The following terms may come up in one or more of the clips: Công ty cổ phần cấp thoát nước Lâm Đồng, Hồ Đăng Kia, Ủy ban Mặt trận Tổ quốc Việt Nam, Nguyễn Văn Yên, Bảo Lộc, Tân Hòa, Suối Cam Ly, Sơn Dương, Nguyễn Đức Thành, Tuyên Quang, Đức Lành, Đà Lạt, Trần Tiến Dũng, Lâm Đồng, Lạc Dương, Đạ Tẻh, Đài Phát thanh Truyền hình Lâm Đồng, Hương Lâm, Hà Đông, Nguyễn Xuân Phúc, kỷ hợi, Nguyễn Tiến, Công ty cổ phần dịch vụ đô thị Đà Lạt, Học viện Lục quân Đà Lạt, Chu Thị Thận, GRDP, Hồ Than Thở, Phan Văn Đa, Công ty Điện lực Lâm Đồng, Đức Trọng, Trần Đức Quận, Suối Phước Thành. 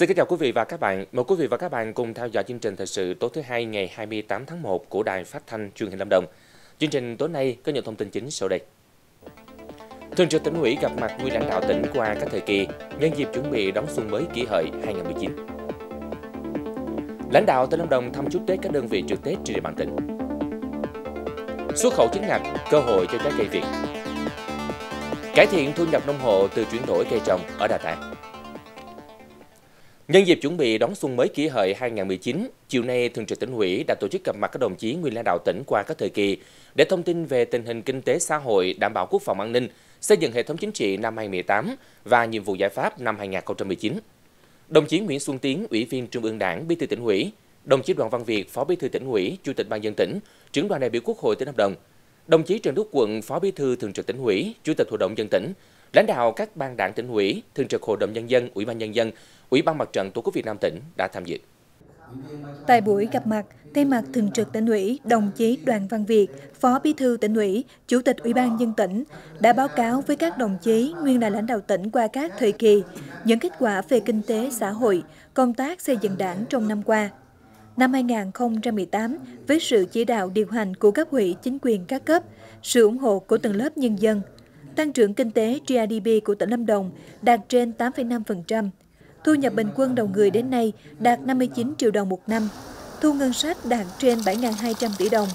Xin kính chào quý vị và các bạn. Mời quý vị và các bạn cùng theo dõi chương trình thời sự tối thứ Hai ngày 28 tháng 1 của Đài Phát thanh Truyền hình Lâm Đồng. Chương trình tối nay có những thông tin chính sau đây. Thường trực Tỉnh ủy gặp mặt nguyên lãnh đạo tỉnh qua các thời kỳ nhân dịp chuẩn bị đón xuân mới Kỷ Hợi 2019. Lãnh đạo tỉnh Lâm Đồng thăm chúc Tết các đơn vị trực Tết trên địa bàn tỉnh. Xuất khẩu chính ngạch, cơ hội cho trái cây Việt. Cải thiện thu nhập nông hộ từ chuyển đổi cây trồng ở Đà Lạt. Nhân dịp chuẩn bị đón xuân mới Kỷ Hợi 2019, chiều nay Thường trực Tỉnh ủy đã tổ chức gặp mặt các đồng chí nguyên lãnh đạo tỉnh qua các thời kỳ để thông tin về tình hình kinh tế xã hội, đảm bảo quốc phòng an ninh, xây dựng hệ thống chính trị năm 2018 và nhiệm vụ giải pháp năm 2019. Đồng chí Nguyễn Xuân Tiến, Ủy viên Trung ương Đảng, Bí thư Tỉnh ủy, đồng chí Đoàn Văn Việt, Phó Bí thư Tỉnh ủy, Chủ tịch Ban dân tỉnh, Trưởng đoàn đại biểu Quốc hội tỉnh Lâm Đồng, đồng chí Trần Đức Quận, Phó Bí thư Thường trực Tỉnh ủy, Chủ tịch Hội đồng dân tỉnh, lãnh đạo các ban đảng Tỉnh ủy, Thường trực Hội đồng nhân dân, Ủy ban nhân dân, Ủy ban Mặt trận Tổ quốc Việt Nam tỉnh đã tham dự. Tại buổi gặp mặt, thay mặt Thường trực Tỉnh ủy, đồng chí Đoàn Văn Việt, Phó Bí thư Tỉnh ủy, Chủ tịch Ủy ban nhân dân tỉnh đã báo cáo với các đồng chí nguyên là lãnh đạo tỉnh qua các thời kỳ, những kết quả về kinh tế xã hội, công tác xây dựng Đảng trong năm qua. Năm 2018, với sự chỉ đạo điều hành của cấp ủy chính quyền các cấp, sự ủng hộ của tầng lớp nhân dân, tăng trưởng kinh tế GRDP của tỉnh Lâm Đồng đạt trên 8,5%. Thu nhập bình quân đầu người đến nay đạt 59 triệu đồng một năm. Thu ngân sách đạt trên 7.200 tỷ đồng.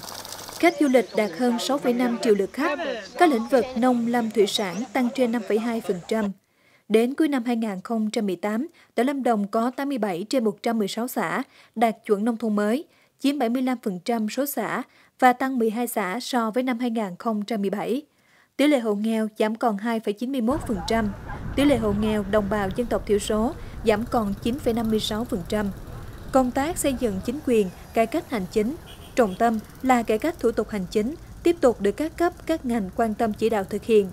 Khách du lịch đạt hơn 6,5 triệu lượt khách. Các lĩnh vực nông lâm thủy sản tăng trên 5,2%. Đến cuối năm 2018, tỉnh Lâm Đồng có 87 trên 116 xã đạt chuẩn nông thôn mới, chiếm 75% số xã và tăng 12 xã so với năm 2017. Tỷ lệ hộ nghèo giảm còn 2,91%, tỷ lệ hộ nghèo đồng bào dân tộc thiểu số giảm còn 9,56%. Công tác xây dựng chính quyền, cải cách hành chính, trọng tâm là cải cách thủ tục hành chính, tiếp tục được các cấp, các ngành quan tâm chỉ đạo thực hiện.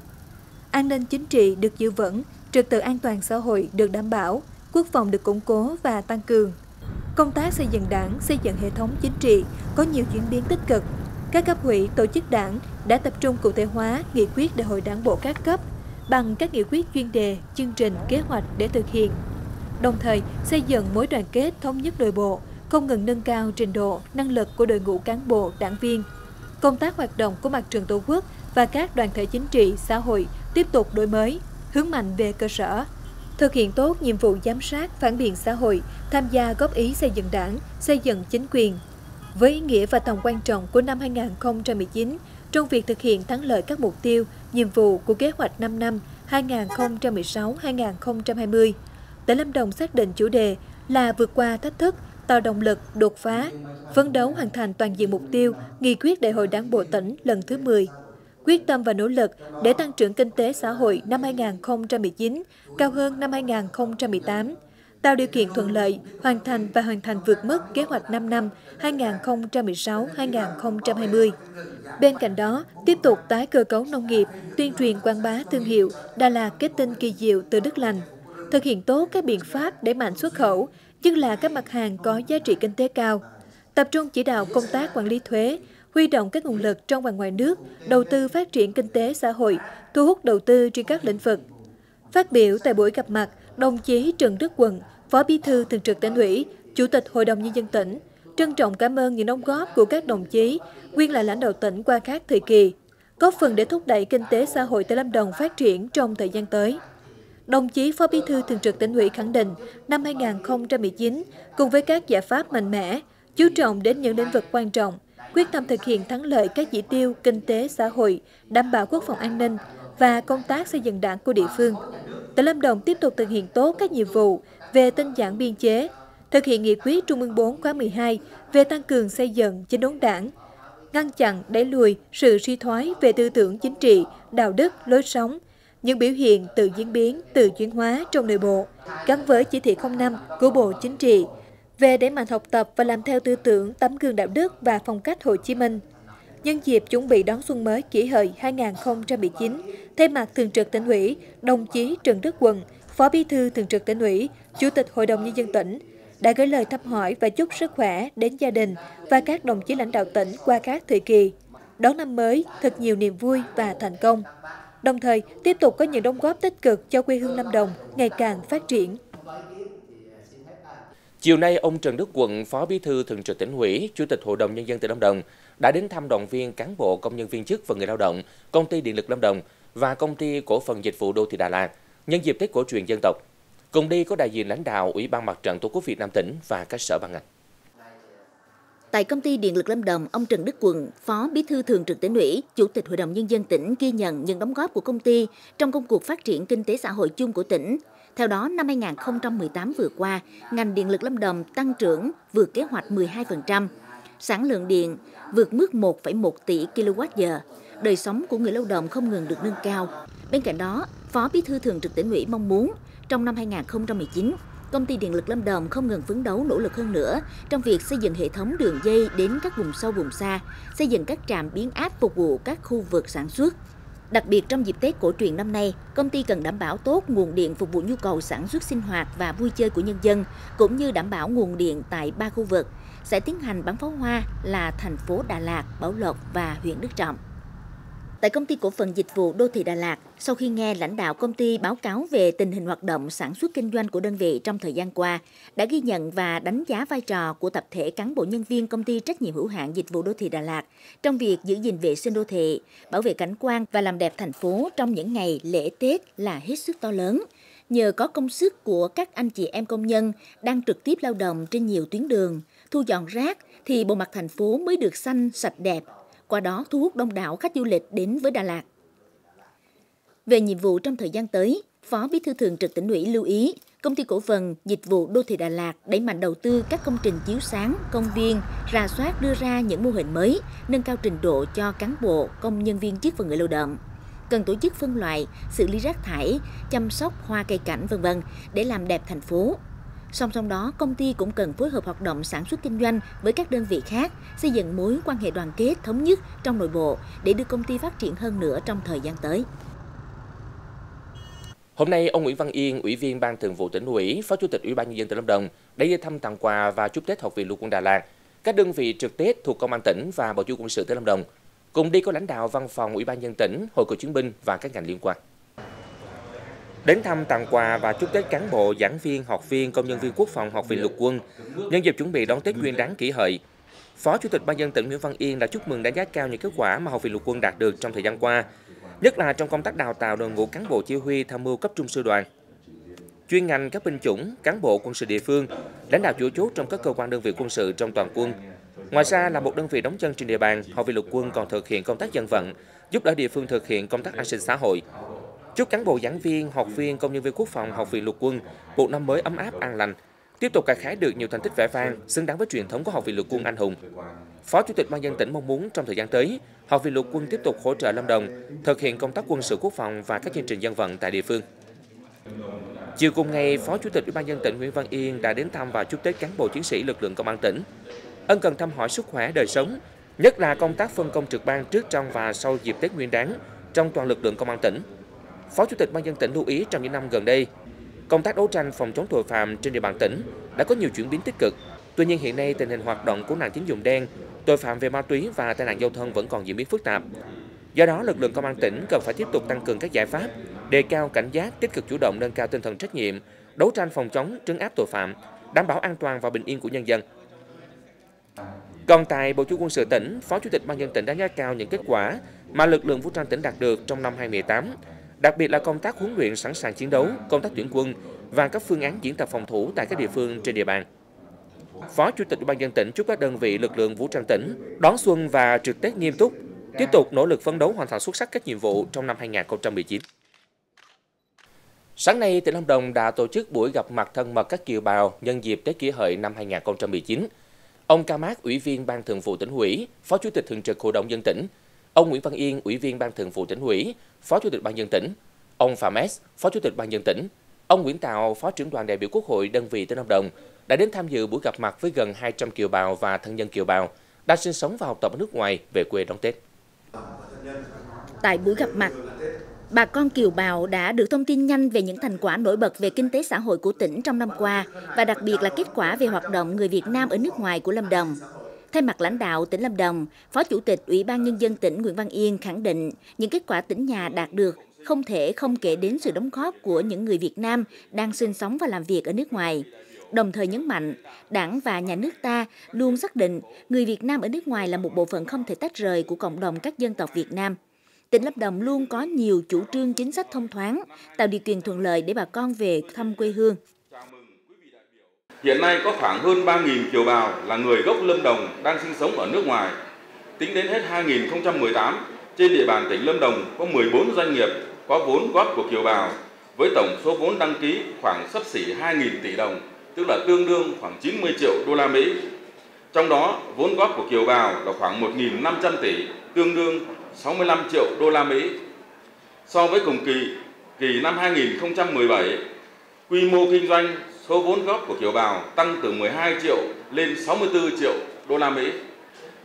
An ninh chính trị được giữ vững, trật tự an toàn xã hội được đảm bảo, quốc phòng được củng cố và tăng cường. Công tác xây dựng Đảng, xây dựng hệ thống chính trị có nhiều chuyển biến tích cực. Các cấp ủy, tổ chức Đảng đã tập trung cụ thể hóa nghị quyết Đại hội Đảng bộ các cấp bằng các nghị quyết chuyên đề, chương trình, kế hoạch để thực hiện. Đồng thời, xây dựng mối đoàn kết thống nhất nội bộ, không ngừng nâng cao trình độ, năng lực của đội ngũ cán bộ, đảng viên. Công tác hoạt động của Mặt trận Tổ quốc và các đoàn thể chính trị, xã hội tiếp tục đổi mới, hướng mạnh về cơ sở. Thực hiện tốt nhiệm vụ giám sát, phản biện xã hội, tham gia góp ý xây dựng Đảng, xây dựng chính quyền. Với ý nghĩa và tầm quan trọng của năm 2019 trong việc thực hiện thắng lợi các mục tiêu, nhiệm vụ của kế hoạch 5 năm 2016-2020, tỉnh Lâm Đồng xác định chủ đề là vượt qua thách thức, tạo động lực, đột phá, phấn đấu hoàn thành toàn diện mục tiêu, nghị quyết Đại hội Đảng bộ tỉnh lần thứ 10. Quyết tâm và nỗ lực để tăng trưởng kinh tế xã hội năm 2019 cao hơn năm 2018, tạo điều kiện thuận lợi, hoàn thành và vượt mức kế hoạch 5 năm 2016-2020. Bên cạnh đó, tiếp tục tái cơ cấu nông nghiệp, tuyên truyền quảng bá thương hiệu Đà Lạt kết tinh kỳ diệu từ Đức Lành, thực hiện tốt các biện pháp đẩy mạnh xuất khẩu, nhất là các mặt hàng có giá trị kinh tế cao, tập trung chỉ đạo công tác quản lý thuế, huy động các nguồn lực trong và ngoài nước, đầu tư phát triển kinh tế xã hội, thu hút đầu tư trên các lĩnh vực. Phát biểu tại buổi gặp mặt, đồng chí Trần Đức Quận, Phó Bí thư Thường trực Tỉnh ủy, Chủ tịch Hội đồng Nhân dân tỉnh, trân trọng cảm ơn những đóng góp của các đồng chí nguyên là lãnh đạo tỉnh qua các thời kỳ, góp phần để thúc đẩy kinh tế xã hội tại Lâm Đồng phát triển trong thời gian tới. Đồng chí Phó Bí thư Thường trực Tỉnh ủy khẳng định, năm 2019, cùng với các giải pháp mạnh mẽ, chú trọng đến những lĩnh vực quan trọng, quyết tâm thực hiện thắng lợi các chỉ tiêu kinh tế xã hội, đảm bảo quốc phòng an ninh và công tác xây dựng Đảng của địa phương. Tỉnh Lâm Đồng tiếp tục thực hiện tốt các nhiệm vụ về tinh giản biên chế, thực hiện nghị quyết Trung ương 4 khóa 12 về tăng cường xây dựng chỉnh đốn Đảng, ngăn chặn đẩy lùi sự suy thoái về tư tưởng chính trị, đạo đức, lối sống, những biểu hiện tự diễn biến, tự chuyển hóa trong nội bộ, gắn với chỉ thị 05 của Bộ Chính trị về đẩy mạnh học tập và làm theo tư tưởng, tấm gương đạo đức và phong cách Hồ Chí Minh. Nhân dịp chuẩn bị đón xuân mới Kỷ Hợi 2019, thay mặt Thường trực Tỉnh ủy, đồng chí Trần Đức Quận, Phó Bí thư Thường trực Tỉnh ủy, Chủ tịch Hội đồng Nhân dân tỉnh, đã gửi lời thăm hỏi và chúc sức khỏe đến gia đình và các đồng chí lãnh đạo tỉnh qua các thời kỳ, đón năm mới thật nhiều niềm vui và thành công. Đồng thời, tiếp tục có những đóng góp tích cực cho quê hương Lâm Đồng ngày càng phát triển. Chiều nay, ông Trần Đức Quận, Phó Bí thư Thường trực Tỉnh ủy, Chủ tịch Hội đồng Nhân dân tỉnh Lâm Đồng đã đến thăm đoàn viên cán bộ, công nhân viên chức và người lao động, Công ty Điện lực Lâm Đồng và Công ty cổ phần dịch vụ đô thị Đà Lạt nhân dịp Tết cổ truyền dân tộc. Cùng đi có đại diện lãnh đạo Ủy ban Mặt trận Tổ quốc Việt Nam tỉnh và các sở ban ngành. Tại Công ty Điện lực Lâm Đồng, ông Trần Đức Quận, Phó Bí thư Thường trực Tỉnh ủy, Chủ tịch Hội đồng Nhân dân tỉnh ghi nhận những đóng góp của công ty trong công cuộc phát triển kinh tế xã hội chung của tỉnh. Theo đó, năm 2018 vừa qua, ngành Điện lực Lâm Đồng tăng trưởng vượt kế hoạch 12%, sản lượng điện vượt mức 1,1 tỷ kWh, đời sống của người lao động không ngừng được nâng cao. Bên cạnh đó, Phó Bí thư Thường trực Tỉnh ủy mong muốn trong năm 2019, Công ty Điện lực Lâm Đồng không ngừng phấn đấu nỗ lực hơn nữa trong việc xây dựng hệ thống đường dây đến các vùng sâu vùng xa, xây dựng các trạm biến áp phục vụ các khu vực sản xuất. Đặc biệt trong dịp Tết cổ truyền năm nay, công ty cần đảm bảo tốt nguồn điện phục vụ nhu cầu sản xuất, sinh hoạt và vui chơi của nhân dân, cũng như đảm bảo nguồn điện tại 3 khu vực, sẽ tiến hành bắn pháo hoa là thành phố Đà Lạt, Bảo Lộc và huyện Đức Trọng. Tại Công ty cổ phần dịch vụ đô thị Đà Lạt, sau khi nghe lãnh đạo công ty báo cáo về tình hình hoạt động sản xuất kinh doanh của đơn vị trong thời gian qua, đã ghi nhận và đánh giá vai trò của tập thể cán bộ nhân viên Công ty trách nhiệm hữu hạn dịch vụ đô thị Đà Lạt trong việc giữ gìn vệ sinh đô thị, bảo vệ cảnh quan và làm đẹp thành phố trong những ngày lễ Tết là hết sức to lớn. Nhờ có công sức của các anh chị em công nhân đang trực tiếp lao động trên nhiều tuyến đường, thu dọn rác thì bộ mặt thành phố mới được xanh, sạch đẹp. Qua đó thu hút đông đảo khách du lịch đến với Đà Lạt. Về nhiệm vụ trong thời gian tới, Phó Bí thư Thường trực Tỉnh ủy lưu ý, Công ty cổ phần dịch vụ đô thị Đà Lạt đẩy mạnh đầu tư các công trình chiếu sáng, công viên, rà soát đưa ra những mô hình mới, nâng cao trình độ cho cán bộ, công nhân viên chức và người lao động. Cần tổ chức phân loại, xử lý rác thải, chăm sóc hoa cây cảnh v.v. để làm đẹp thành phố. Song song đó, công ty cũng cần phối hợp hoạt động sản xuất kinh doanh với các đơn vị khác, xây dựng mối quan hệ đoàn kết thống nhất trong nội bộ để đưa công ty phát triển hơn nữa trong thời gian tới. Hôm nay, ông Nguyễn Văn Yên, Ủy viên Ban Thường vụ Tỉnh ủy, Phó Chủ tịch Ủy ban Nhân dân tỉnh Lâm Đồng đã đi thăm tặng quà và chúc Tết Học viện Lục quân Đà Lạt, các đơn vị trực Tết thuộc Công an tỉnh và Bộ Chỉ huy quân sự tỉnh Lâm Đồng. Cùng đi có lãnh đạo Văn phòng Ủy ban nhân dân tỉnh, Hội Cựu chiến binh và các ngành liên quan. Đến thăm, tặng quà và chúc Tết cán bộ, giảng viên, học viên, công nhân viên quốc phòng Học viện Lục quân nhân dịp chuẩn bị đón Tết Nguyên đán Kỷ Hợi, Phó Chủ tịch Ban dân tỉnh Nguyễn Văn Yên đã chúc mừng đánh giá cao những kết quả mà Học viện Lục quân đạt được trong thời gian qua, nhất là trong công tác đào tạo đội ngũ cán bộ chỉ huy tham mưu cấp trung sư đoàn, chuyên ngành các binh chủng, cán bộ quân sự địa phương, lãnh đạo chủ chốt trong các cơ quan đơn vị quân sự trong toàn quân. Ngoài ra là một đơn vị đóng chân trên địa bàn, Học viện Lục quân còn thực hiện công tác dân vận, giúp đỡ địa phương thực hiện công tác an sinh xã hội. Chúc cán bộ, giảng viên, học viên, công nhân viên quốc phòng Học viện Lục quân một năm mới ấm áp, an lành, tiếp tục gặt hái được nhiều thành tích vẻ vang, xứng đáng với truyền thống của Học viện Lục quân anh hùng. Phó Chủ tịch Ban dân tỉnh mong muốn trong thời gian tới, Học viện Lục quân tiếp tục hỗ trợ Lâm Đồng thực hiện công tác quân sự quốc phòng và các chương trình dân vận tại địa phương. Chiều cùng ngày, Phó Chủ tịch Ủy ban nhân dân tỉnh Nguyễn Văn Yên đã đến thăm và chúc Tết cán bộ chiến sĩ lực lượng Công an tỉnh, ân cần thăm hỏi sức khỏe, đời sống, nhất là công tác phân công trực ban trước, trong và sau dịp Tết Nguyên đán trong toàn lực lượng Công an tỉnh. Phó Chủ tịch Ban dân tỉnh lưu ý trong những năm gần đây, công tác đấu tranh phòng chống tội phạm trên địa bàn tỉnh đã có nhiều chuyển biến tích cực. Tuy nhiên hiện nay tình hình hoạt động của nạn tín dụng đen, tội phạm về ma túy và tai nạn giao thông vẫn còn diễn biến phức tạp. Do đó, lực lượng Công an tỉnh cần phải tiếp tục tăng cường các giải pháp, đề cao cảnh giác, tích cực chủ động nâng cao tinh thần trách nhiệm, đấu tranh phòng chống, trấn áp tội phạm, đảm bảo an toàn và bình yên của nhân dân. Còn tại Bộ Chỉ huy quân sự tỉnh, Phó Chủ tịch Ban dân tỉnh đánh giá cao những kết quả mà lực lượng vũ trang tỉnh đạt được trong năm 2018. Đặc biệt là công tác huấn luyện sẵn sàng chiến đấu, công tác tuyển quân và các phương án diễn tập phòng thủ tại các địa phương trên địa bàn. Phó Chủ tịch Ủy ban nhân dân tỉnh chúc các đơn vị lực lượng vũ trang tỉnh đón xuân và trực Tết nghiêm túc, tiếp tục nỗ lực phấn đấu hoàn thành xuất sắc các nhiệm vụ trong năm 2019. Sáng nay, tỉnh Lâm Đồng đã tổ chức buổi gặp mặt thân mật các kiều bào nhân dịp Tết Kỷ Hợi năm 2019. Ông Ca Mát, Ủy viên Ban Thường vụ Tỉnh ủy, Phó Chủ tịch Thường trực Hội đồng nhân tỉnh, ông Nguyễn Văn Yên, Ủy viên Ban Thường vụ Tỉnh ủy, Phó Chủ tịch Ban dân tỉnh, ông Phạm S, Phó Chủ tịch Ban dân tỉnh, ông Nguyễn Tào, Phó trưởng đoàn đại biểu Quốc hội đơn vị tỉnh Lâm Đồng đã đến tham dự buổi gặp mặt với gần 200 kiều bào và thân nhân kiều bào đang sinh sống và học tập ở nước ngoài về quê đón Tết. Tại buổi gặp mặt, bà con kiều bào đã được thông tin nhanh về những thành quả nổi bật về kinh tế xã hội của tỉnh trong năm qua và đặc biệt là kết quả về hoạt động người Việt Nam ở nước ngoài của Lâm Đồng. Thay mặt lãnh đạo tỉnh Lâm Đồng, Phó Chủ tịch Ủy ban Nhân dân tỉnh Nguyễn Văn Yên khẳng định những kết quả tỉnh nhà đạt được không thể không kể đến sự đóng góp của những người Việt Nam đang sinh sống và làm việc ở nước ngoài. đồng thời nhấn mạnh Đảng và nhà nước ta luôn xác định người Việt Nam ở nước ngoài là một bộ phận không thể tách rời của cộng đồng các dân tộc Việt Nam. Tỉnh Lâm Đồng luôn có nhiều chủ trương chính sách thông thoáng, tạo điều kiện thuận lợi để bà con về thăm quê hương. Hiện nay có khoảng hơn 3.000 kiều bào là người gốc Lâm Đồng đang sinh sống ở nước ngoài. Tính đến hết 2018, trên địa bàn tỉnh Lâm Đồng có 14 doanh nghiệp có vốn góp của kiều bào, với tổng số vốn đăng ký khoảng xấp xỉ 2.000 tỷ đồng, tức là tương đương khoảng 90 triệu đô la Mỹ. Trong đó, vốn góp của kiều bào là khoảng 1.500 tỷ, tương đương 65 triệu đô la Mỹ. So với cùng kỳ năm 2017, quy mô kinh doanh số vốn góp của kiều bào tăng từ 12 triệu lên 64 triệu đô la Mỹ.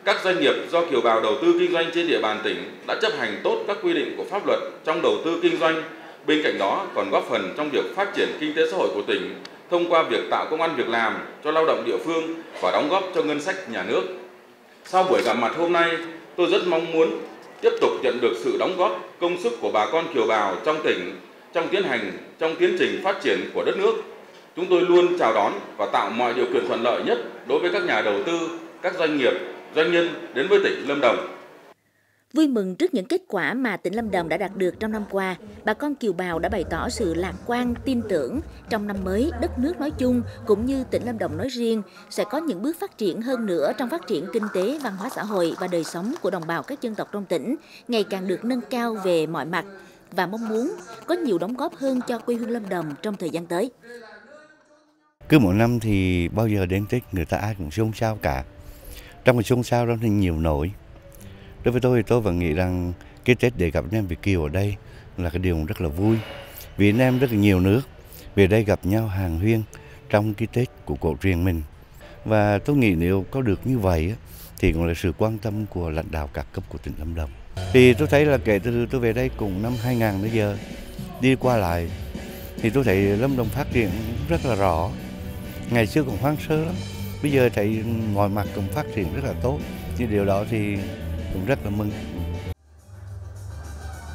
Các doanh nghiệp do kiều bào đầu tư kinh doanh trên địa bàn tỉnh đã chấp hành tốt các quy định của pháp luật trong đầu tư kinh doanh. Bên cạnh đó còn góp phần trong việc phát triển kinh tế xã hội của tỉnh thông qua việc tạo công ăn việc làm cho lao động địa phương và đóng góp cho ngân sách nhà nước. Sau buổi gặp mặt hôm nay, tôi rất mong muốn tiếp tục nhận được sự đóng góp công sức của bà con kiều bào trong tỉnh trong tiến trình phát triển của đất nước. Chúng tôi luôn chào đón và tạo mọi điều kiện thuận lợi nhất đối với các nhà đầu tư, các doanh nghiệp, doanh nhân đến với tỉnh Lâm Đồng. Vui mừng trước những kết quả mà tỉnh Lâm Đồng đã đạt được trong năm qua, bà con kiều bào đã bày tỏ sự lạc quan, tin tưởng trong năm mới đất nước nói chung cũng như tỉnh Lâm Đồng nói riêng sẽ có những bước phát triển hơn nữa trong phát triển kinh tế, văn hóa xã hội và đời sống của đồng bào các dân tộc trong tỉnh ngày càng được nâng cao về mọi mặt và mong muốn có nhiều đóng góp hơn cho quê hương Lâm Đồng trong thời gian tới. Cứ mỗi năm thì bao giờ đến Tết người ta ai cũng xôn xao cả. Trong cái xôn xao đó thì nhiều nỗi. Đối với tôi thì tôi vẫn nghĩ rằng cái Tết để gặp anh em Việt kiều ở đây là cái điều rất là vui. Vì anh em rất là nhiều nước về đây gặp nhau hàng huyên trong cái Tết của cổ truyền mình. Và tôi nghĩ nếu có được như vậy thì cũng là sự quan tâm của lãnh đạo các cấp của tỉnh Lâm Đồng. Thì tôi thấy là kể từ tôi về đây cùng năm 2000 đến giờ đi qua lại thì tôi thấy Lâm Đồng phát triển rất là rõ. Ngày xưa còn hoang sơ lắm, bây giờ thấy mọi mặt cũng phát triển rất là tốt. Như điều đó thì cũng rất là mừng.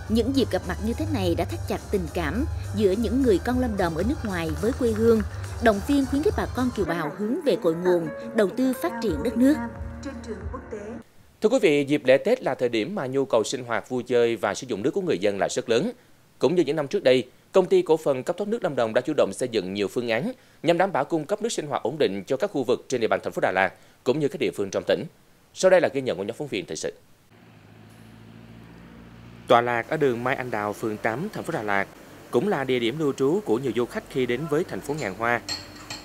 Những dịp gặp mặt như thế này đã thắt chặt tình cảm giữa những người con Lâm Đồng ở nước ngoài với quê hương, động viên khuyến khích bà con kiều bào hướng về cội nguồn, đầu tư phát triển đất nước. Thưa quý vị, dịp lễ Tết là thời điểm mà nhu cầu sinh hoạt, vui chơi và sử dụng nước của người dân là rất lớn. Cũng như những năm trước đây, Công ty cổ phần cấp thoát nước Lâm Đồng đã chủ động xây dựng nhiều phương án nhằm đảm bảo cung cấp nước sinh hoạt ổn định cho các khu vực trên địa bàn thành phố Đà Lạt cũng như các địa phương trong tỉnh. Sau đây là ghi nhận của nhóm phóng viên thời sự. Tọa lạc ở đường Mai Anh Đào, phường 8, thành phố Đà Lạt cũng là địa điểm lưu trú của nhiều du khách khi đến với thành phố ngàn hoa.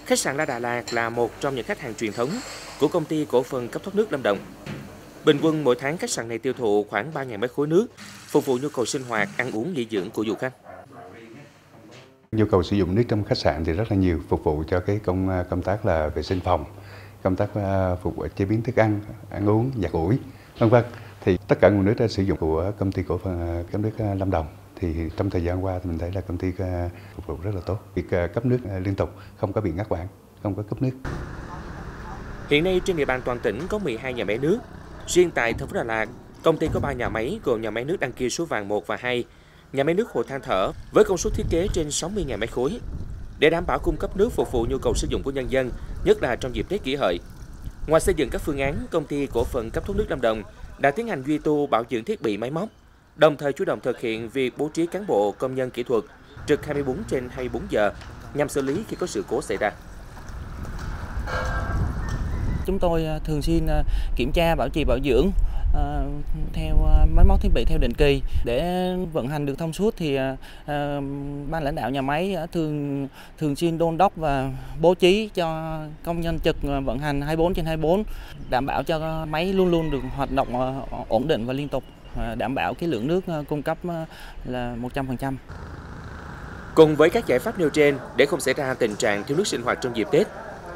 Khách sạn La Đà Lạt là một trong những khách hàng truyền thống của Công ty cổ phần cấp thoát nước Lâm Đồng. Bình quân mỗi tháng khách sạn này tiêu thụ khoảng 3.000 mét khối nước, phục vụ nhu cầu sinh hoạt, ăn uống, nghỉ dưỡng của du khách. Nhu cầu sử dụng nước trong khách sạn thì rất là nhiều, phục vụ cho cái công tác là vệ sinh phòng, công tác phục vụ chế biến thức ăn, ăn uống, giặt ủi, vân vân. Thì tất cả nguồn nước đã sử dụng của Công ty cổ phần cấp nước Lâm Đồng thì trong thời gian qua thì mình thấy là công ty phục vụ rất là tốt, việc cấp nước liên tục, không có bị ngắt quãng, không có cấp nước. Hiện nay trên địa bàn toàn tỉnh có 12 nhà máy nước. Riêng tại thành phố Đà Lạt, công ty có 3 nhà máy gồm nhà máy nước Đăng Kia số vàng 1 và 2, nhà máy nước Hồ Than Thở với công suất thiết kế trên 60.000 mét khối. Để đảm bảo cung cấp nước phục vụ nhu cầu sử dụng của nhân dân, nhất là trong dịp Tết kỷ hợi. Ngoài xây dựng các phương án, Công ty cổ phần cấp thoát nước Lâm Đồng đã tiến hành duy tu bảo dưỡng thiết bị máy móc, đồng thời chủ động thực hiện việc bố trí cán bộ công nhân kỹ thuật trực 24/24 giờ nhằm xử lý khi có sự cố xảy ra. Chúng tôi thường xuyên kiểm tra bảo trì bảo dưỡng theo máy móc thiết bị theo định kỳ để vận hành được thông suốt thì ban lãnh đạo nhà máy thường xuyên đôn đốc và bố trí cho công nhân trực vận hành 24/24 đảm bảo cho máy luôn luôn được hoạt động ổn định và liên tục, đảm bảo cái lượng nước cung cấp là 100%. Cùng với các giải pháp nêu trên để không xảy ra tình trạng thiếu nước sinh hoạt trong dịp Tết,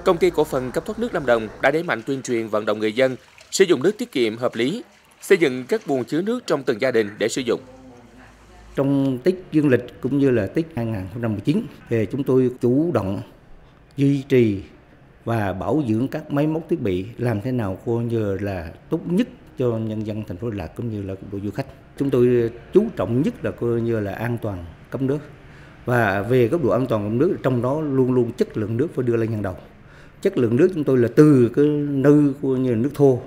Công ty cổ phần cấp thoát nước Lâm Đồng đã đẩy mạnh tuyên truyền vận động người dân sử dụng nước tiết kiệm hợp lý, xây dựng các buồng chứa nước trong từng gia đình để sử dụng. Trong Tết dương lịch cũng như là Tết 2019 thì chúng tôi chủ động duy trì và bảo dưỡng các máy móc thiết bị làm thế nào coi như là tốt nhất cho nhân dân thành phố Đà Lạt cũng như là du khách. Chúng tôi chú trọng nhất là coi như là an toàn cấp nước Và về góc độ an toàn nguồn nước, trong đó luôn luôn chất lượng nước phải đưa lên hàng đầu. Chất lượng nước chúng tôi là từ cái nơi của như là nước thô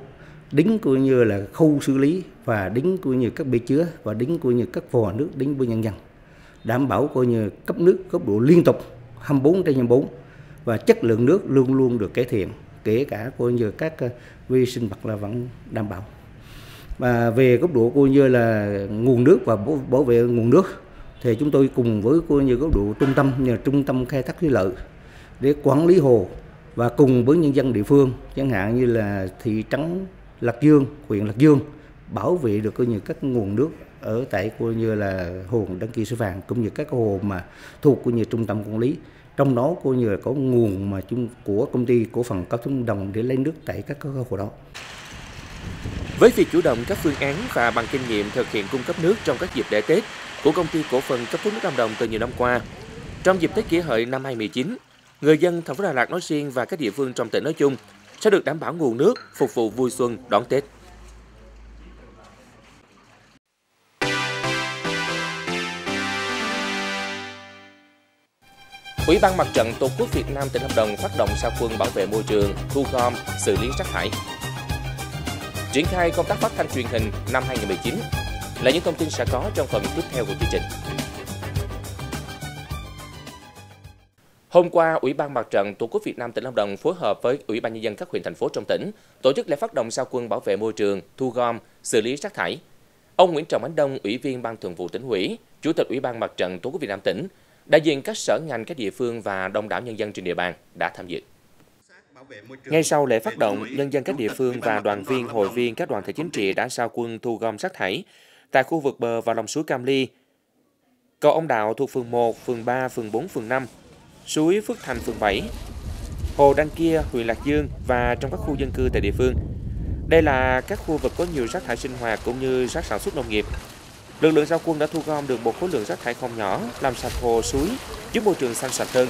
đến coi như là khâu xử lý và đến coi như các bể chứa và đến coi như các vò nước đến với nhân dân, đảm bảo coi như cấp nước cấp độ liên tục 24/24 và chất lượng nước luôn luôn được cải thiện, kể cả coi như các vi sinh vật là vẫn đảm bảo. Và về góc độ coi như là nguồn nước và bảo vệ nguồn nước thì chúng tôi cùng với coi như góc độ trung tâm như là trung tâm khai thác thủy lợi để quản lý hồ và cùng với nhân dân địa phương, chẳng hạn như là thị trấn Lạc Dương, huyện Lạc Dương, bảo vệ được coi như các nguồn nước ở tại coi như là hồ Đăng Kia Suối Vàng cũng như các hồ mà thuộc coi như trung tâm quản lý, trong đó coi như là có nguồn mà của công ty cổ phần cấp thoát nước Lâm Đồng để lấy nước tại các hồ đó. Với việc chủ động các phương án và bằng kinh nghiệm thực hiện cung cấp nước trong các dịp lễ Tết của công ty cổ phần cấp thoát nước Lâm Đồng từ nhiều năm qua, trong dịp Tết Kỷ Hợi năm 2019, người dân thành phố Đà Lạt nói riêng và các địa phương trong tỉnh nói chung sẽ được đảm bảo nguồn nước phục vụ vui xuân đón Tết. Ủy ban Mặt trận Tổ quốc Việt Nam tỉnh Lâm Đồng phát động ra quân bảo vệ môi trường, thu gom, xử lý rác thải. Triển khai công tác phát thanh truyền hình năm 2019 là những thông tin sẽ có trong phần tiếp theo của chương trình. Hôm qua, Ủy ban Mặt trận Tổ quốc Việt Nam tỉnh Lâm Đồng phối hợp với Ủy ban nhân dân các huyện thành phố trong tỉnh tổ chức lễ phát động ra quân bảo vệ môi trường, thu gom, xử lý rác thải. Ông Nguyễn Trọng Ánh Đông, Ủy viên Ban Thường vụ Tỉnh ủy, Chủ tịch Ủy ban Mặt trận Tổ quốc Việt Nam tỉnh, đại diện các sở ngành, các địa phương và đông đảo nhân dân trên địa bàn đã tham dự. Ngay sau lễ phát động, nhân dân các địa phương và đoàn viên, hội viên các đoàn thể chính trị đã ra quân thu gom rác thải tại khu vực bờ và lòng suối Cam Ly, cầu Ông Đạo thuộc phường 1, phường 3, phường 4, phường 5, suối Phước Thành phường 7, hồ Đăng Kia, huyện Lạc Dương và trong các khu dân cư tại địa phương. Đây là các khu vực có nhiều rác thải sinh hoạt cũng như rác sản xuất nông nghiệp. Lực lượng ra quân đã thu gom được một khối lượng rác thải không nhỏ, làm sạch hồ suối, giúp môi trường xanh sạch hơn,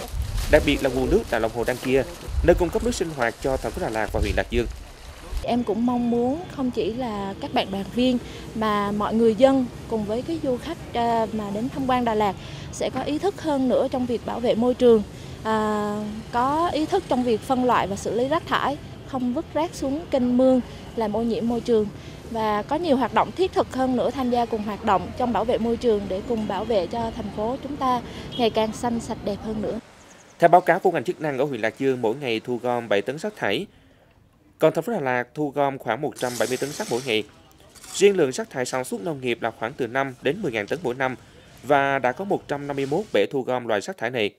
đặc biệt là nguồn nước tại lòng hồ Đăng Kia, nơi cung cấp nước sinh hoạt cho thành phố Đà Lạt và huyện Lạc Dương. Em cũng mong muốn không chỉ là các bạn đoàn viên mà mọi người dân cùng với cái du khách mà đến tham quan Đà Lạt sẽ có ý thức hơn nữa trong việc bảo vệ môi trường, có ý thức trong việc phân loại và xử lý rác thải, không vứt rác xuống kênh mương làm ô nhiễm môi trường và có nhiều hoạt động thiết thực hơn nữa, tham gia cùng hoạt động trong bảo vệ môi trường để cùng bảo vệ cho thành phố chúng ta ngày càng xanh sạch đẹp hơn nữa. Theo báo cáo của ngành chức năng, ở huyện Lạc Dương mỗi ngày thu gom 7 tấn rác thải, còn thành phố Đà Lạt thu gom khoảng 170 tấn rác mỗi ngày. Riêng lượng rác thải sản xuất nông nghiệp là khoảng từ 5 đến 10.000 tấn mỗi năm và đã có 151 bể thu gom loại rác thải này.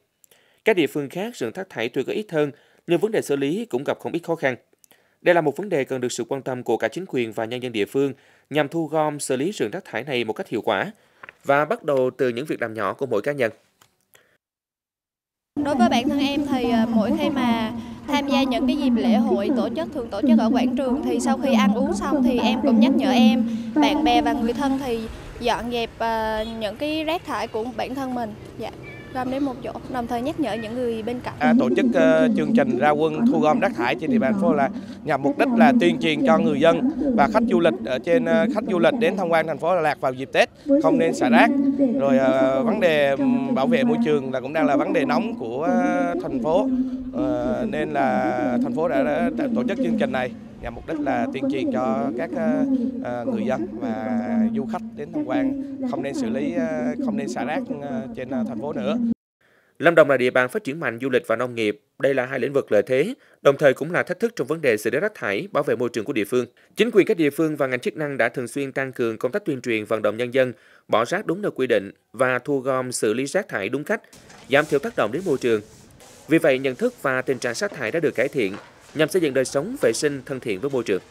Các địa phương khác lượng rác thải tuy có ít hơn nhưng vấn đề xử lý cũng gặp không ít khó khăn. Đây là một vấn đề cần được sự quan tâm của cả chính quyền và nhân dân địa phương nhằm thu gom xử lý lượng rác thải này một cách hiệu quả và bắt đầu từ những việc làm nhỏ của mỗi cá nhân. Đối với bản thân em thì mỗi khi mà tham gia những cái dịp lễ hội thường tổ chức ở quảng trường thì sau khi ăn uống xong thì em cũng nhắc nhở em, bạn bè và người thân thì dọn dẹp những cái rác thải của bản thân mình, gom đến một chỗ, đồng thời nhắc nhở những người bên cạnh. Tổ chức chương trình ra quân thu gom rác thải trên địa bàn phố là nhằm mục đích là tuyên truyền cho người dân và khách du lịch đến tham quan thành phố Đà Lạt vào dịp Tết không nên xả rác. Rồi vấn đề bảo vệ môi trường là cũng đang là vấn đề nóng của thành phố, nên là thành phố đã tổ chức chương trình này nhằm mục đích là tuyên truyền cho các người dân và du khách đến tham quan không nên xả rác trên thành phố nữa. Lâm Đồng là địa bàn phát triển mạnh du lịch và nông nghiệp, đây là hai lĩnh vực lợi thế, đồng thời cũng là thách thức trong vấn đề xử lý rác thải, bảo vệ môi trường của địa phương. Chính quyền các địa phương và ngành chức năng đã thường xuyên tăng cường công tác tuyên truyền vận động nhân dân bỏ rác đúng nơi quy định và thu gom xử lý rác thải đúng cách, giảm thiểu tác động đến môi trường. Vì vậy, nhận thức và tình trạng rác thải đã được cải thiện, nhằm xây dựng đời sống vệ sinh thân thiện với môi trường.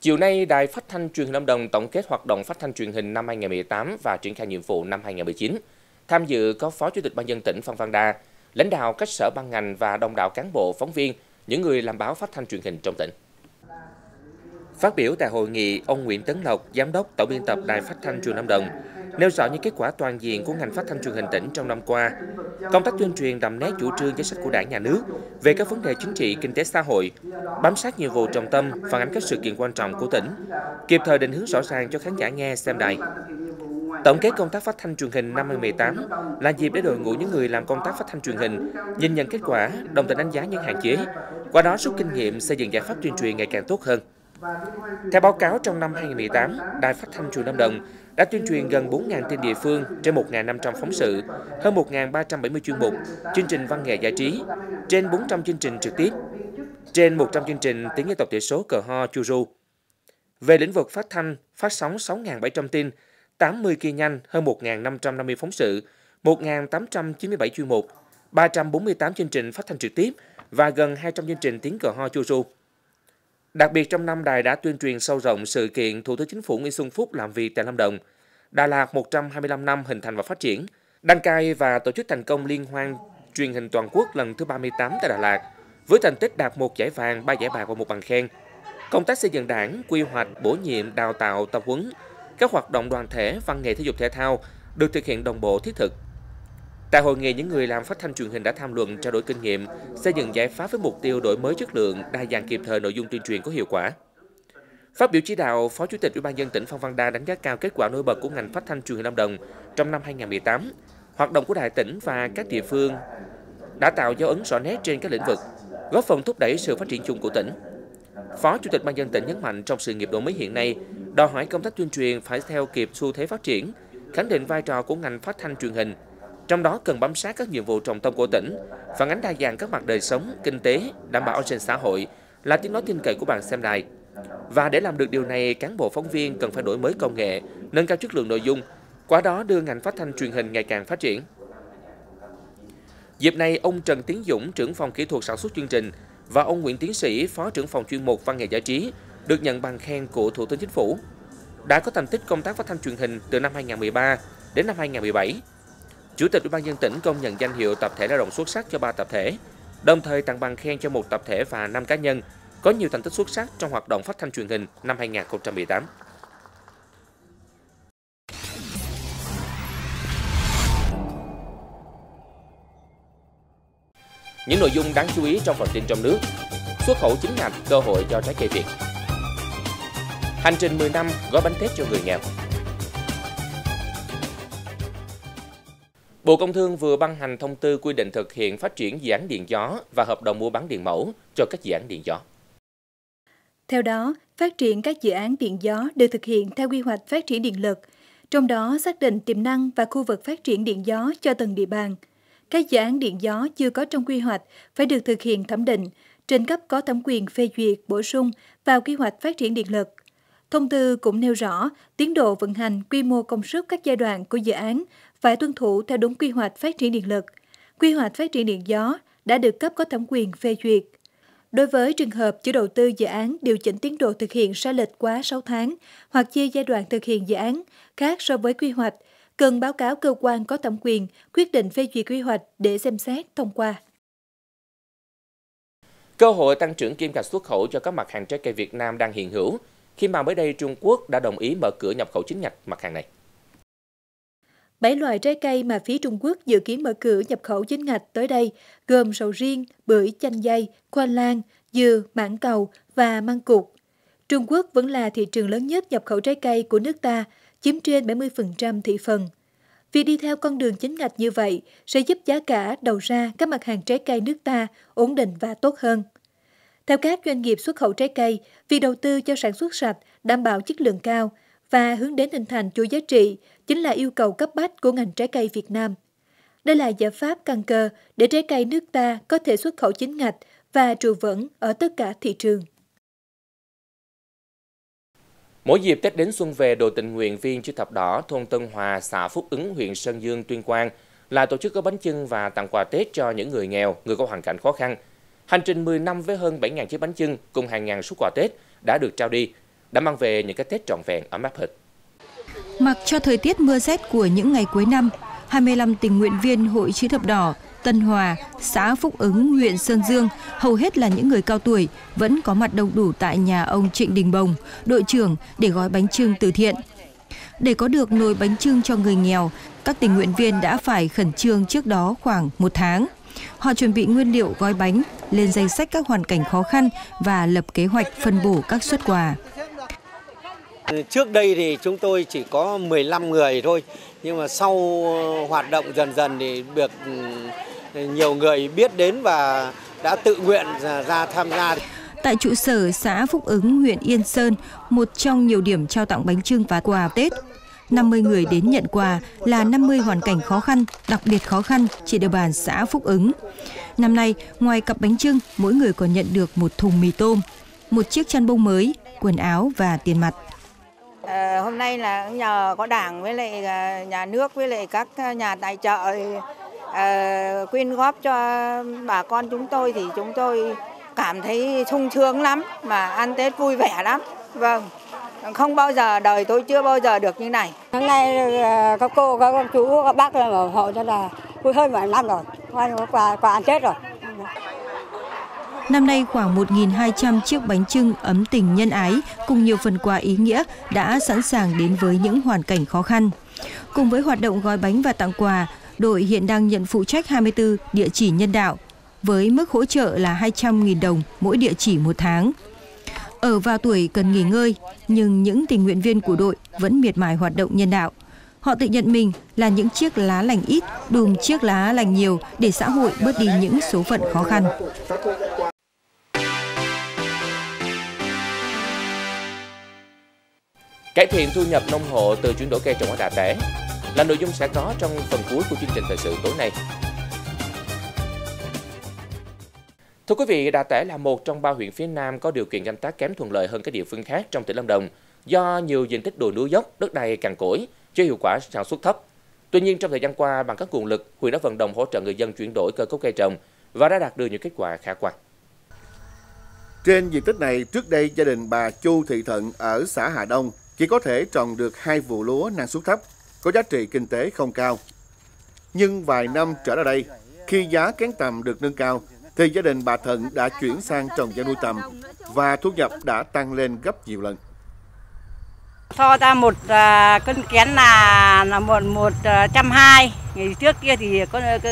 Chiều nay, Đài Phát thanh Truyền hình Lâm Đồng tổng kết hoạt động phát thanh truyền hình năm 2018 và triển khai nhiệm vụ năm 2019. Tham dự có Phó Chủ tịch Ban dân tỉnh Phan Văn Đa, lãnh đạo các sở ban ngành và đông đảo cán bộ, phóng viên, những người làm báo phát thanh truyền hình trong tỉnh. Phát biểu tại hội nghị, ông Nguyễn Tấn Lộc, Giám đốc Tổng biên tập Đài Phát thanh Truyền hình Lâm Đồng, nêu rõ những kết quả toàn diện của ngành phát thanh truyền hình tỉnh trong năm qua. Công tác tuyên truyền đậm nét chủ trương chính sách của Đảng, Nhà nước về các vấn đề chính trị, kinh tế xã hội, bám sát nhiệm vụ trọng tâm, phản ánh các sự kiện quan trọng của tỉnh, kịp thời định hướng rõ ràng cho khán giả nghe xem đài. Tổng kết công tác phát thanh truyền hình năm 2018 là dịp để đội ngũ những người làm công tác phát thanh truyền hình nhìn nhận kết quả, đồng thời đánh giá những hạn chế, qua đó rút kinh nghiệm xây dựng giải pháp tuyên truyền ngày càng tốt hơn. Theo báo cáo, trong năm 2018, Đài Phát thanh Truyền Lâm Đồng đã tuyên truyền gần 4.000 tin địa phương trên 1.500 phóng sự, hơn 1.370 chuyên mục, chương trình văn nghệ giải trí, trên 400 chương trình trực tiếp, trên 100 chương trình tiếng dân tộc thiểu số cờ ho chu ru. Về lĩnh vực phát thanh, phát sóng 6.700 tin, 80 kỳ nhanh, hơn 1.550 phóng sự, 1.897 chuyên mục, 348 chương trình phát thanh trực tiếp và gần 200 chương trình tiếng cờ ho chu ru. Đặc biệt, trong năm đài đã tuyên truyền sâu rộng sự kiện Thủ tướng Chính phủ Nguyễn Xuân Phúc làm việc tại Lâm Đồng, Đà Lạt 125 năm hình thành và phát triển, đăng cai và tổ chức thành công liên hoan truyền hình toàn quốc lần thứ 38 tại Đà Lạt, với thành tích đạt 1 giải vàng, 3 giải bạc và 1 bằng khen. Công tác xây dựng đảng, quy hoạch, bổ nhiệm, đào tạo, tập huấn, các hoạt động đoàn thể, văn nghệ thể dục thể thao được thực hiện đồng bộ thiết thực. Tại hội nghị, những người làm phát thanh truyền hình đã tham luận, trao đổi kinh nghiệm, xây dựng giải pháp với mục tiêu đổi mới chất lượng, đa dạng kịp thời nội dung tuyên truyền có hiệu quả. Phát biểu chỉ đạo, Phó Chủ tịch Ủy ban nhân dân tỉnh Phan Văn Đa đánh giá cao kết quả nổi bật của ngành phát thanh truyền hình Lâm Đồng trong năm 2018. Hoạt động của Đài, tỉnh và các địa phương đã tạo dấu ấn rõ nét trên các lĩnh vực, góp phần thúc đẩy sự phát triển chung của tỉnh. Phó Chủ tịch Ủy ban nhân dân tỉnh nhấn mạnh, trong sự nghiệp đổi mới hiện nay, đòi hỏi công tác tuyên truyền phải theo kịp xu thế phát triển, khẳng định vai trò của ngành phát thanh truyền hình. Trong đó cần bám sát các nhiệm vụ trọng tâm của tỉnh, phản ánh đa dạng các mặt đời sống, kinh tế, đảm bảo an sinh xã hội, là tiếng nói tin cậy của bạn xem đài. Và để làm được điều này, cán bộ phóng viên cần phải đổi mới công nghệ, nâng cao chất lượng nội dung, qua đó đưa ngành phát thanh truyền hình ngày càng phát triển. Dịp này, ông Trần Tiến Dũng, trưởng phòng kỹ thuật sản xuất chương trình, và ông Nguyễn Tiến Sĩ, phó trưởng phòng chuyên mục văn nghệ giải trí, được nhận bằng khen của Thủ tướng Chính phủ. Đã có thành tích công tác phát thanh truyền hình từ năm 2013 đến năm 2017. Chủ tịch Ủy ban nhân dân tỉnh công nhận danh hiệu tập thể lao động xuất sắc cho 3 tập thể, đồng thời tặng bằng khen cho 1 tập thể và 5 cá nhân có nhiều thành tích xuất sắc trong hoạt động phát thanh truyền hình năm 2018. Những nội dung đáng chú ý trong phần tin trong nước: xuất khẩu chính ngạch, cơ hội cho trái cây Việt; hành trình 10 năm gói bánh Tết cho người nghèo; Bộ Công Thương vừa ban hành thông tư quy định thực hiện phát triển dự án điện gió và hợp đồng mua bán điện mẫu cho các dự án điện gió. Theo đó, phát triển các dự án điện gió được thực hiện theo quy hoạch phát triển điện lực, trong đó xác định tiềm năng và khu vực phát triển điện gió cho từng địa bàn. Các dự án điện gió chưa có trong quy hoạch phải được thực hiện thẩm định, trình cấp có thẩm quyền phê duyệt, bổ sung vào quy hoạch phát triển điện lực. Thông tư cũng nêu rõ tiến độ vận hành, quy mô, công suất các giai đoạn của dự án phải tuân thủ theo đúng quy hoạch phát triển điện lực, quy hoạch phát triển điện gió đã được cấp có thẩm quyền phê duyệt. Đối với trường hợp chủ đầu tư dự án điều chỉnh tiến độ thực hiện sai lệch quá 6 tháng hoặc chia giai đoạn thực hiện dự án khác so với quy hoạch, cần báo cáo cơ quan có thẩm quyền quyết định phê duyệt quy hoạch để xem xét thông qua. Cơ hội tăng trưởng kim ngạch xuất khẩu cho các mặt hàng trái cây Việt Nam đang hiện hữu, khi mà mới đây Trung Quốc đã đồng ý mở cửa nhập khẩu chính ngạch mặt hàng này. 7 loại trái cây mà phía Trung Quốc dự kiến mở cửa nhập khẩu chính ngạch tới đây gồm sầu riêng, bưởi, chanh dây, khoai lang, dừa, mãng cầu và măng cụt. Trung Quốc vẫn là thị trường lớn nhất nhập khẩu trái cây của nước ta, chiếm trên 70% thị phần. Việc đi theo con đường chính ngạch như vậy sẽ giúp giá cả đầu ra các mặt hàng trái cây nước ta ổn định và tốt hơn. Theo các doanh nghiệp xuất khẩu trái cây, việc đầu tư cho sản xuất sạch, đảm bảo chất lượng cao và hướng đến hình thành chuỗi giá trị chính là yêu cầu cấp bách của ngành trái cây Việt Nam. Đây là giải pháp căn cơ để trái cây nước ta có thể xuất khẩu chính ngạch và trụ vững ở tất cả thị trường. Mỗi dịp Tết đến xuân về, đội tình nguyện viên chữ thập đỏ thôn Tân Hòa, xã Phúc Ứng, huyện Sơn Dương, Tuyên Quang là tổ chức gói bánh chưng và tặng quà Tết cho những người nghèo, người có hoàn cảnh khó khăn. Hành trình 10 năm với hơn 7.000 chiếc bánh chưng cùng hàng ngàn suất quà Tết đã được trao đi, đã mang về những cái Tết trọn vẹn ấm áp hơn. Mặc cho thời tiết mưa rét của những ngày cuối năm, 25 tình nguyện viên Hội Chữ Thập Đỏ Tân Hòa, xã Phúc Ứng, huyện Sơn Dương hầu hết là những người cao tuổi vẫn có mặt đông đủ tại nhà ông Trịnh Đình Bồng, đội trưởng, để gói bánh chưng từ thiện. Để có được nồi bánh chưng cho người nghèo, các tình nguyện viên đã phải khẩn trương trước đó khoảng 1 tháng. Họ chuẩn bị nguyên liệu gói bánh, lên danh sách các hoàn cảnh khó khăn và lập kế hoạch phân bổ các suất quà. Trước đây thì chúng tôi chỉ có 15 người thôi, nhưng mà sau hoạt động dần dần thì được nhiều người biết đến và đã tự nguyện ra tham gia. Tại trụ sở xã Phúc Ứng, huyện Yên Sơn, một trong nhiều điểm trao tặng bánh chưng và quà Tết. 50 người đến nhận quà là 50 hoàn cảnh khó khăn, đặc biệt khó khăn trên địa bàn xã Phúc Ứng. Năm nay, ngoài cặp bánh chưng, mỗi người còn nhận được một thùng mì tôm, một chiếc chăn bông mới, quần áo và tiền mặt. Hôm nay là nhờ có Đảng với lại nhà nước với lại các nhà tài trợ quyên góp cho bà con chúng tôi thì chúng tôi cảm thấy sung sướng lắm, mà ăn Tết vui vẻ lắm. Vâng, không bao giờ, đời tôi chưa bao giờ được như này. Hôm nay các cô, các chú, các bác là ủng hộ cho là vui hơn mọi năm rồi, quà ăn Tết rồi. Năm nay khoảng 1.200 chiếc bánh chưng ấm tình nhân ái cùng nhiều phần quà ý nghĩa đã sẵn sàng đến với những hoàn cảnh khó khăn. Cùng với hoạt động gói bánh và tặng quà, đội hiện đang nhận phụ trách 24 địa chỉ nhân đạo, với mức hỗ trợ là 200.000 đồng mỗi địa chỉ một tháng. Ở vào tuổi cần nghỉ ngơi, nhưng những tình nguyện viên của đội vẫn miệt mài hoạt động nhân đạo. Họ tự nhận mình là những chiếc lá lành ít, đùm chiếc lá lành nhiều để xã hội bớt đi những số phận khó khăn. Cải thiện thu nhập nông hộ từ chuyển đổi cây trồng ở Đạ Tẻh là nội dung sẽ có trong phần cuối của chương trình thời sự tối nay. Thưa quý vị, Đạ Tẻh là một trong 3 huyện phía Nam có điều kiện canh tác kém thuận lợi hơn các địa phương khác trong tỉnh Lâm Đồng do nhiều diện tích đồi núi dốc, đất đai cằn cỗi, cho hiệu quả sản xuất thấp. Tuy nhiên, trong thời gian qua, bằng các nguồn lực, huyện đã vận động hỗ trợ người dân chuyển đổi cơ cấu cây trồng và đã đạt được những kết quả khả quan. Trên diện tích này, trước đây gia đình bà Chu Thị Thận ở xã Hà Đông chỉ có thể trồng được 2 vụ lúa năng suất thấp, có giá trị kinh tế không cao. Nhưng vài năm trở lại đây, khi giá kén tầm được nâng cao, thì gia đình bà Thận đã chuyển sang trồng và nuôi tầm và thu nhập đã tăng lên gấp nhiều lần. So ra một cân kén là 120, ngày trước kia thì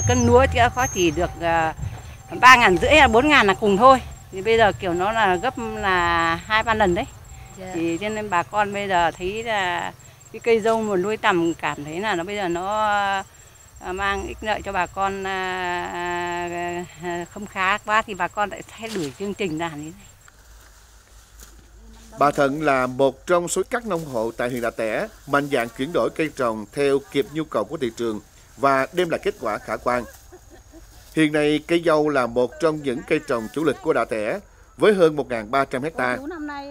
cân lúa kia có chỉ được 3.500 là 4.000 là cùng thôi. Thì bây giờ kiểu nó là gấp là 2-3 lần đấy. Thì cho nên bà con bây giờ thấy là cái cây dâu mà nuôi tầm cảm thấy là nó bây giờ nó mang ích lợi cho bà con không khá quá thì bà con lại thay đổi chương trình ra như này. Bà Thận là một trong số các nông hộ tại huyện Đạ Tẻh mạnh dạn chuyển đổi cây trồng theo kịp nhu cầu của thị trường và đem lại kết quả khả quan. Hiện nay, cây dâu là một trong những cây trồng chủ lực của Đạ Tẻh với hơn 1.300 hectare,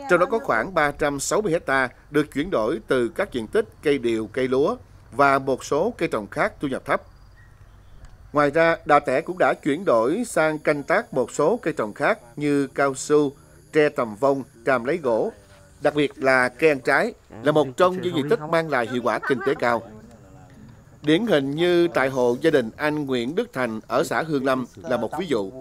trong đó có khoảng 360 hectare được chuyển đổi từ các diện tích cây điều, cây lúa và một số cây trồng khác thu nhập thấp. Ngoài ra, Đạ Tẻh cũng đã chuyển đổi sang canh tác một số cây trồng khác như cao su, tre tầm vong, tràm lấy gỗ, đặc biệt là cây ăn trái là một trong những diện tích mang lại hiệu quả kinh tế cao. Điển hình như tại hộ gia đình anh Nguyễn Đức Thành ở xã Hương Lâm là một ví dụ.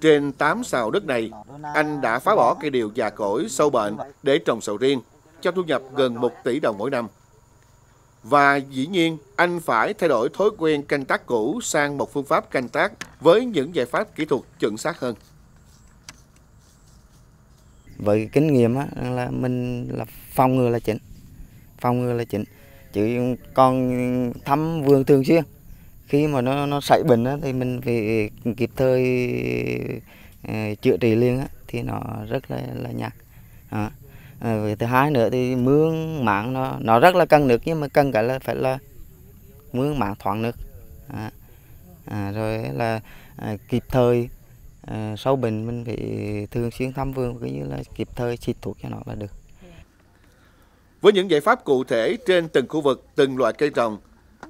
Trên 8 sào đất này, anh đã phá bỏ cây điều già cỗi, sâu bệnh để trồng sầu riêng, cho thu nhập gần 1 tỷ đồng mỗi năm. Và dĩ nhiên, anh phải thay đổi thói quen canh tác cũ sang một phương pháp canh tác với những giải pháp kỹ thuật chuẩn xác hơn. Với cái kinh nghiệm á, là mình là phòng ngừa là chính, chứ còn thăm vườn thường xuyên. Khi mà nó xảy bệnh á, thì mình phải kịp thời chữa trị liền á, thì nó rất là nhạt. Thứ hai nữa thì mương mảng nó rất là cần nước, nhưng mà cần cái là phải là mương mảng thoáng nước, rồi là kịp thời. Sau bệnh mình phải thường xuyên thăm vườn cũng như là kịp thời xịt thuốc cho nó là được. Với những giải pháp cụ thể trên từng khu vực, từng loại cây trồng,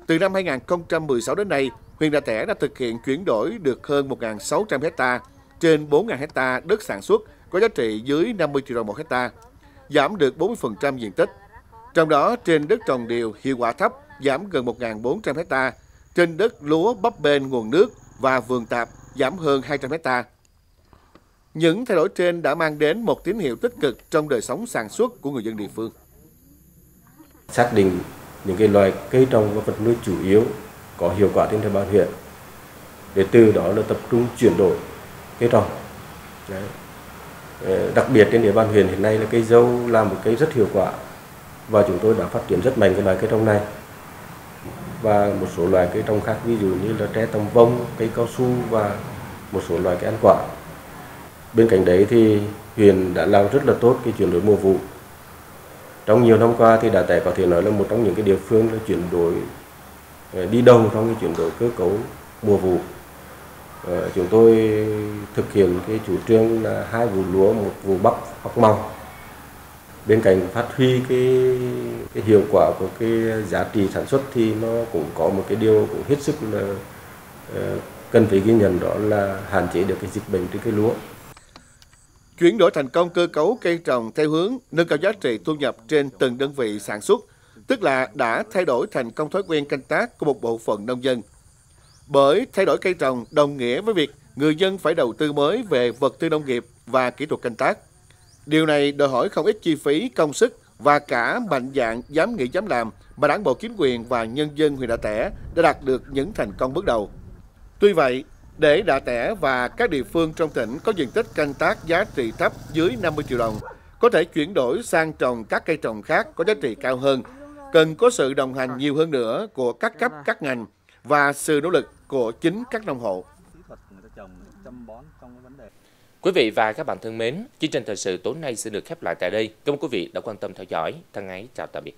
từ năm 2016 đến nay, huyện Đạ Tẻh đã thực hiện chuyển đổi được hơn 1.600 hectare trên 4.000 hectare đất sản xuất có giá trị dưới 50 triệu đồng một hectare, giảm được 40% diện tích. Trong đó, trên đất trồng điều hiệu quả thấp giảm gần 1.400 hectare, trên đất lúa bấp bênh nguồn nước và vườn tạp giảm hơn 200 hectare. Những thay đổi trên đã mang đến một tín hiệu tích cực trong đời sống sản xuất của người dân địa phương. Xác định những cái loài cây trồng và vật nuôi chủ yếu có hiệu quả trên địa bàn huyện, để từ đó là tập trung chuyển đổi cây trồng. Đấy. Đặc biệt trên địa bàn huyện hiện nay là cây dâu là một cây rất hiệu quả và chúng tôi đã phát triển rất mạnh cái loại cây trồng này và một số loại cây trồng khác, ví dụ như là tre tầm vông, cây cao su và một số loại cây ăn quả. Bên cạnh đấy thì huyện đã làm rất là tốt cái chuyển đổi mùa vụ. Trong nhiều năm qua thì Đà Tẻh có thể nói là một trong những cái địa phương là chuyển đổi đi đầu trong cái chuyển đổi cơ cấu mùa vụ. Chúng tôi thực hiện cái chủ trương là 2 vụ lúa, 1 vụ bắp hoặc màu. Bên cạnh phát huy cái hiệu quả của cái giá trị sản xuất thì nó cũng có một cái điều cũng hết sức là cần phải ghi nhận, đó là hạn chế được cái dịch bệnh trên cây lúa. Chuyển đổi thành công cơ cấu cây trồng theo hướng nâng cao giá trị thu nhập trên từng đơn vị sản xuất, tức là đã thay đổi thành công thói quen canh tác của một bộ phận nông dân. Bởi thay đổi cây trồng đồng nghĩa với việc người dân phải đầu tư mới về vật tư nông nghiệp và kỹ thuật canh tác. Điều này đòi hỏi không ít chi phí, công sức và cả mạnh dạn dám nghĩ dám làm mà Đảng bộ, chính quyền và nhân dân huyện Đạ Tẻh đã đạt được những thành công bước đầu. Tuy vậy, để Đạ Tẻh và các địa phương trong tỉnh có diện tích canh tác giá trị thấp dưới 50 triệu đồng, có thể chuyển đổi sang trồng các cây trồng khác có giá trị cao hơn, cần có sự đồng hành nhiều hơn nữa của các cấp, các ngành và sự nỗ lực của chính các nông hộ. Quý vị và các bạn thân mến, chương trình thời sự tối nay sẽ được khép lại tại đây. Cảm ơn quý vị đã quan tâm theo dõi. Thân ái chào tạm biệt.